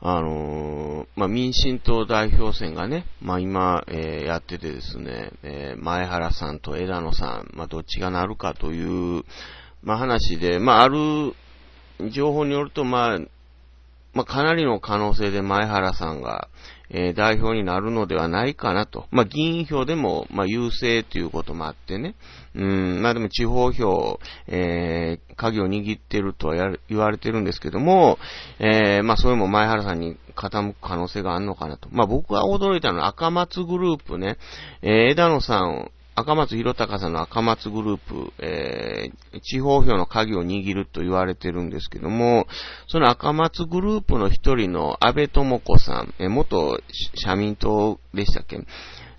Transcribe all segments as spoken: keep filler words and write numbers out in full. あのー、まあ、民進党代表選がね、まあ、今、えー、やっててですね、えー、前原さんと枝野さん、まあ、どっちがなるかという、まあ、話で、まあ、ある情報によると、まあ、まあ、かなりの可能性で前原さんが、えー、代表になるのではないかなと。まあ、議員票でも、まあ、優勢ということもあってね。うん、まあ、でも地方票、えー、鍵を握ってるとはや言われてるんですけども、えー、まあ、それも前原さんに傾く可能性があるのかなと。まあ、僕は驚いたのは赤松グループね。えー、枝野さん、赤松弘隆さんの赤松グループ、えー、地方票の鍵を握ると言われてるんですけども、その赤松グループの一人の安倍智子さん、えー、元社民党でしたっけ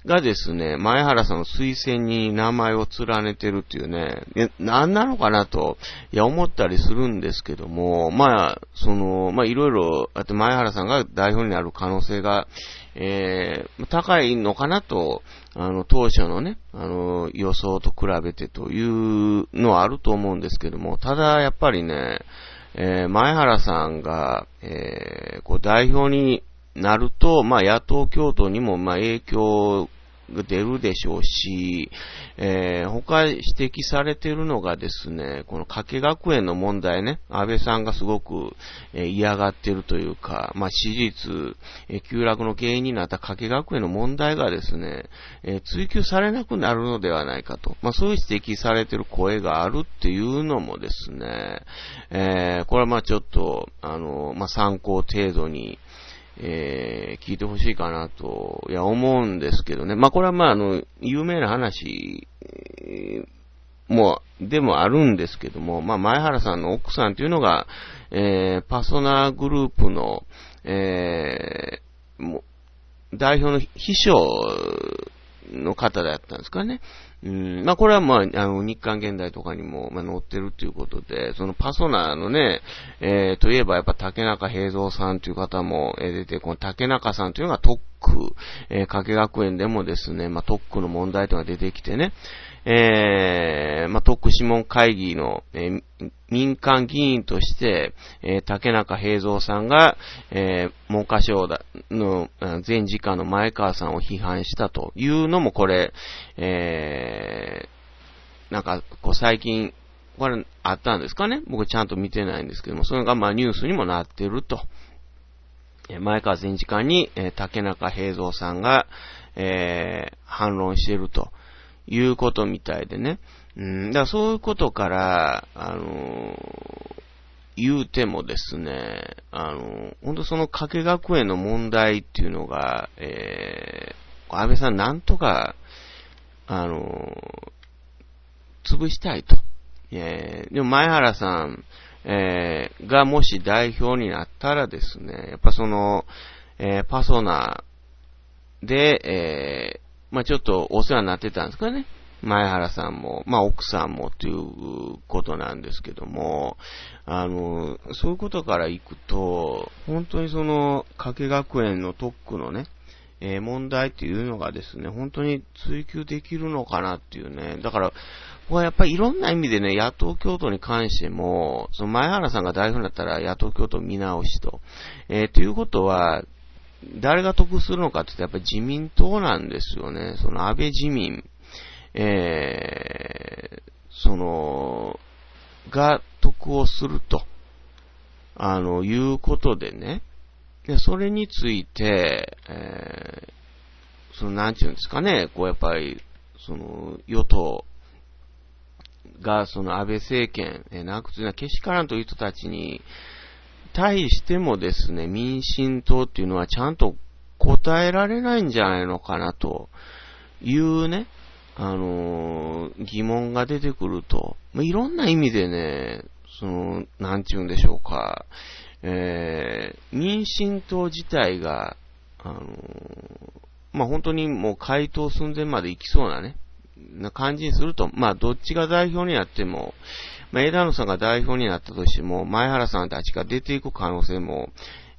がですね、前原さんの推薦に名前を連ねてるっていうね、何なのかなと、いや、思ったりするんですけども、まあ、その、まあ、いろいろ、あと前原さんが代表になる可能性が、えー、高いのかなと、あの、当初のね、あの、予想と比べてというのはあると思うんですけども、ただ、やっぱりね、えー、前原さんが、えー、こう、代表になると、まあ、野党共闘にも、まあ、影響、出るでしょうし、えー、他指摘されているのがですね、この加計学園の問題ね、安倍さんがすごく、えー、嫌がっているというか、まあ、支持率、えー、急落の原因になった加計学園の問題がですね、えー、追及されなくなるのではないかと、まあ、そういう指摘されている声があるっていうのもですね、えー、これはまあちょっと、あの、まあ、参考程度に、えー、聞いてほしいかなと、いや、思うんですけどね。まあ、これはまあ、あの、有名な話、えー、もう、でもあるんですけども、まあ、前原さんの奥さんというのが、えー、パソナグループの、えー、もう、代表の秘書の方だったんですかね。うん、まあ、これはまあ、あの、日刊現代とかにも、まあ、載ってるということで、そのパソナのね、えー、といえばやっぱ竹中平蔵さんという方も出て、この竹中さんというのが特区、えー、加計学園でもですね、まあ、特区の問題とか出てきてね、えー、まあ、特区諮問会議の、えー、民間議員として、えー、竹中平蔵さんが、えー、文科省の前次官の前川さんを批判したというのもこれ、えー、なんか、こう最近、これあったんですかね？僕ちゃんと見てないんですけども、それがまあニュースにもなってると。前川前次官に、えー、竹中平蔵さんが、えー、反論しているということみたいでね。うん、だからそういうことから、あのー、言うてもですね、あのー、本当その加計学園の問題っていうのが、えー、安倍さんなんとか、あのー、潰したいと。えー、でも前原さん、えー、がもし代表になったらですね、やっぱその、えー、パソナで、えー、まあ、ちょっとお世話になってたんですかね。前原さんも、まあ、奥さんもということなんですけども、あの、そういうことからいくと、本当にその、加計学園の特区のね、えー、問題っていうのがですね、本当に追及できるのかなっていうね。だから、僕はやっぱりいろんな意味でね、野党共闘に関しても、その前原さんが代表になったら野党共闘見直しと。えー、ということは、誰が得するのかって言ってやっぱり自民党なんですよね。その安倍自民。えー、その、が得をすると、あの、いうことでね。で、それについて、えー、その、なんちゅうんですかね、こう、やっぱり、その、与党が、その、安倍政権、えー、なくつなけしからんという人たちに、対してもですね、民進党っていうのはちゃんと答えられないんじゃないのかな、というね、あのー、疑問が出てくると、まあ、いろんな意味でね、その、なんちゅうんでしょうか、えー、民進党自体が、あのー、まあ、本当にもう回答寸前まで行きそうなね、な感じにすると、まあ、どっちが代表になっても、まあ、枝野さんが代表になったとしても、前原さんたちが出ていく可能性も、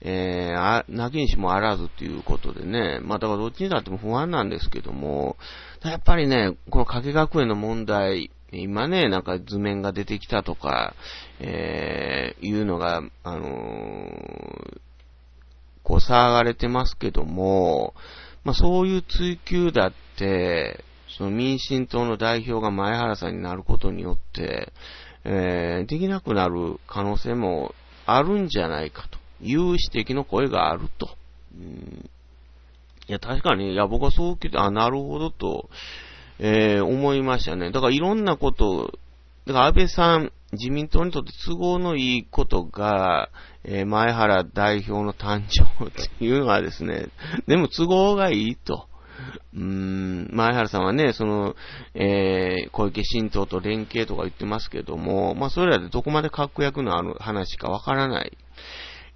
えー、あ、なきにしもあらずということでね、まあ、だからどっちになっても不安なんですけども、やっぱりね、この加計学園の問題、今ね、なんか図面が出てきたとか、えー、いうのが、あのー、こう騒がれてますけども、まあ、そういう追及だって、その民進党の代表が前原さんになることによって、えー、できなくなる可能性もあるんじゃないかという指摘の声があると。うん、いや、確かに、いや、僕はそう聞いて、あ、なるほどと、えー、思いましたね。だからいろんなことを、だから安倍さん、自民党にとって都合のいいことが、えー、前原代表の誕生っていうのはですね、でも都合がいいと。うーん、前原さんはね、その、えー、小池新党と連携とか言ってますけども、まあそれらでどこまで確約のある話かわからない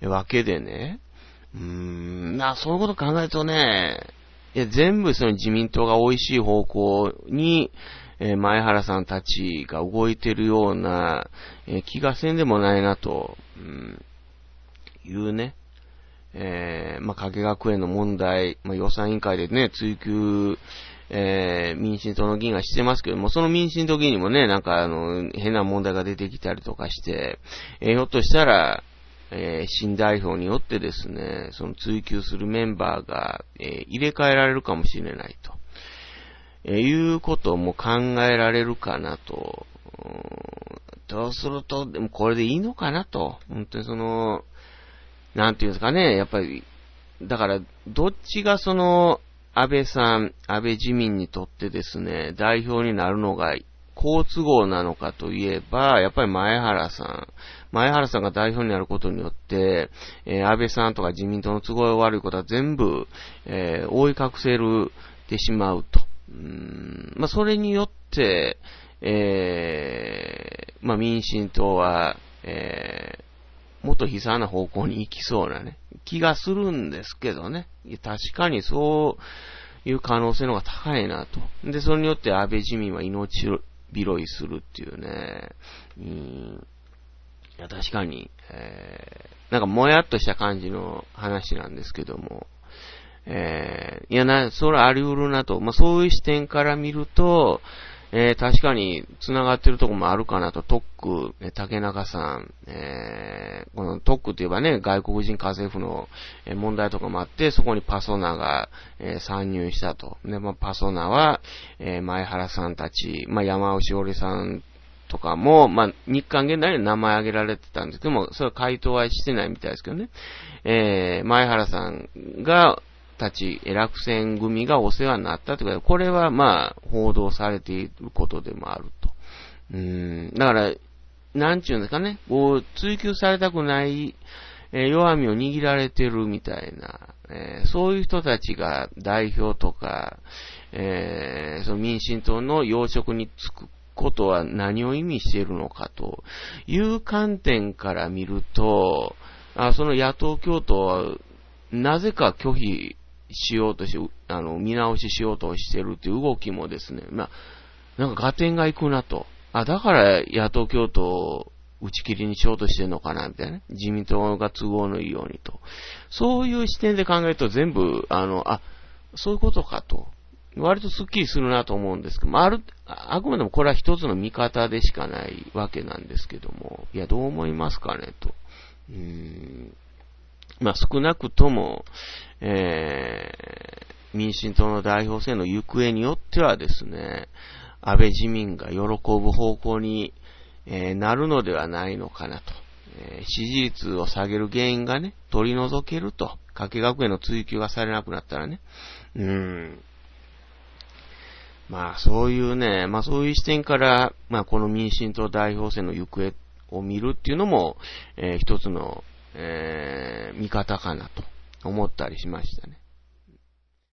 わけでね、うーん、な、そういうこと考えるとね、いや、全部その自民党が美味しい方向に、えー、前原さんたちが動いてるような、えー、気がせんでもないなと、うん、いうね、えー、まあ、加計学園の問題、まあ、予算委員会でね、追及、えー、民進党の議員がしてますけども、その民進党議員にもね、なんかあの、変な問題が出てきたりとかして、えー、ひょっとしたら、えー、新代表によってですね、その追及するメンバーが、えー、入れ替えられるかもしれないと。えー、いうことも考えられるかなと。どうすると、でもこれでいいのかなと。本当にその、なんていうんですかね、やっぱり、だから、どっちがその、安倍さん、安倍自民にとってですね、代表になるのが、好都合なのかといえば、やっぱり前原さん。前原さんが代表になることによって、えー、安倍さんとか自民党の都合が悪いことは全部、えー、覆い隠せるてしまうと。うーん、まあ、それによって、えー、まあ、民進党は、えー、もっと悲惨な方向に行きそうなね、気がするんですけどね。確かにそういう可能性の方が高いなと。で、それによって安倍自民は命を拾いするっていうね。うん、いや、確かに、えー、なんかもやっとした感じの話なんですけども、えー、いやな、それはあり得るなと、まあ、そういう視点から見ると、えー、確かに繋がってるとこもあるかなと、特区、竹中さん、えー、この特区といえばね、外国人家政婦の問題とかもあって、そこにパソナが、えー、参入したと。で、まあ、パソナは、えー、前原さんたち、まあ、山尾しおりさんとかも、まあ、日韓現代に名前挙げられてたんですけども、それは回答はしてないみたいですけどね。えー、前原さんが、たち、落選組がお世話になったということで、これはまあ、報道されていることでもあると。うーん、だから、なんちゅうんですかね、こう、追求されたくない、えー、弱みを握られてるみたいな、えー、そういう人たちが代表とか、えー、その民進党の要職につくことは何を意味しているのかという観点から見ると、あ、その野党共闘は、なぜか拒否、しようとして、あの、見直ししようとしてるっていう動きもですね、まあ、なんか合点がいくなと。あ、だから野党共闘を打ち切りにしようとしてるのかな、みたいな。自民党が都合のいいようにと。そういう視点で考えると全部、あの、あ、そういうことかと。割とスッキリするなと思うんですけど、まあ、ある、あくまでもこれは一つの見方でしかないわけなんですけども、いや、どう思いますかね、と。うーん、まあ、少なくとも、えー、民進党の代表選の行方によってはですね、安倍自民が喜ぶ方向に、えー、なるのではないのかなと、えー。支持率を下げる原因がね、取り除けると。加計学園の追及がされなくなったらね。うん。まあ、そういうね、まあ、そういう視点から、まあ、この民進党代表選の行方を見るっていうのも、えー、一つの、えー、見方かなと思ったりしましたね。